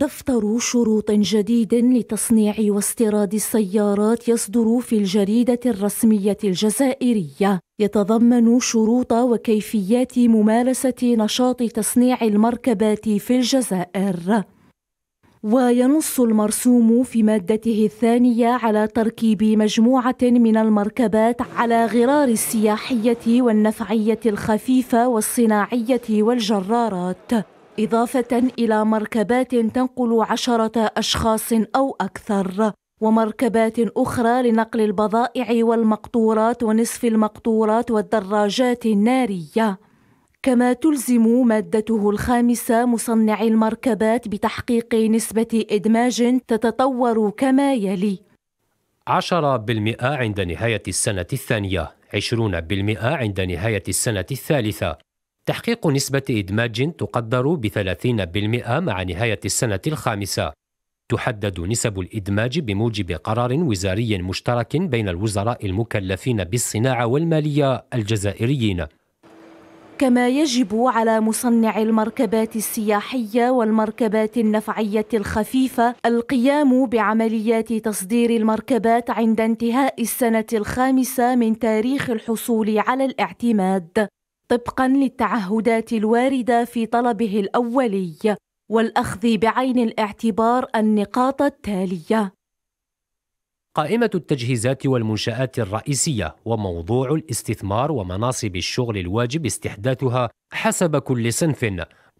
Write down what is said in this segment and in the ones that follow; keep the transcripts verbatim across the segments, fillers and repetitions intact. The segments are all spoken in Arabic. دفتر شروط جديد لتصنيع واستيراد السيارات يصدر في الجريدة الرسمية الجزائرية، يتضمن شروط وكيفيات ممارسة نشاط تصنيع المركبات في الجزائر. وينص المرسوم في مادته الثانية على تركيب مجموعة من المركبات على غرار السياحية والنفعية الخفيفة والصناعية والجرارات، إضافة إلى مركبات تنقل عشرة أشخاص أو أكثر، ومركبات أخرى لنقل البضائع والمقطورات ونصف المقطورات والدراجات النارية. كما تلزم مادته الخامسة مصنعي المركبات بتحقيق نسبة إدماج تتطور كما يلي: عشرة بالمئة عند نهاية السنة الثانية، عشرون بالمئة عند نهاية السنة الثالثة، تحقيق نسبة إدماج تقدر بثلاثين بالمئة مع نهاية السنة الخامسة. تحدد نسب الإدماج بموجب قرار وزاري مشترك بين الوزراء المكلفين بالصناعة والمالية الجزائريين. كما يجب على مصنع المركبات السياحية والمركبات النفعية الخفيفة القيام بعمليات تصدير المركبات عند انتهاء السنة الخامسة من تاريخ الحصول على الاعتماد، طبقاً للتعهدات الواردة في طلبه الأولي، والأخذ بعين الاعتبار النقاط التالية: قائمة التجهيزات والمنشآت الرئيسية، وموضوع الاستثمار ومناصب الشغل الواجب استحداثها حسب كل صنف،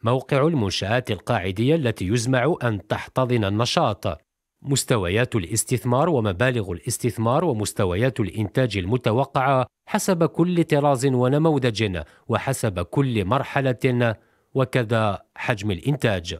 موقع المنشآت القاعدية التي يزمع أن تحتضن النشاط، مستويات الاستثمار ومبالغ الاستثمار ومستويات الإنتاج المتوقعة حسب كل طراز ونموذج وحسب كل مرحلة، وكذا حجم الإنتاج.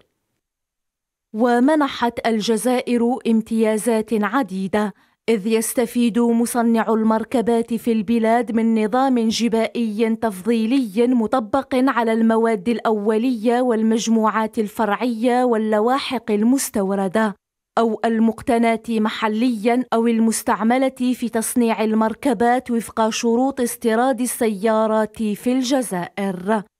ومنحت الجزائر امتيازات عديدة، إذ يستفيد مصنع المركبات في البلاد من نظام جبائي تفضيلي مطبق على المواد الأولية والمجموعات الفرعية واللواحق المستوردة أو المقتناة محلياً أو المستعملة في تصنيع المركبات وفق شروط استيراد السيارات في الجزائر.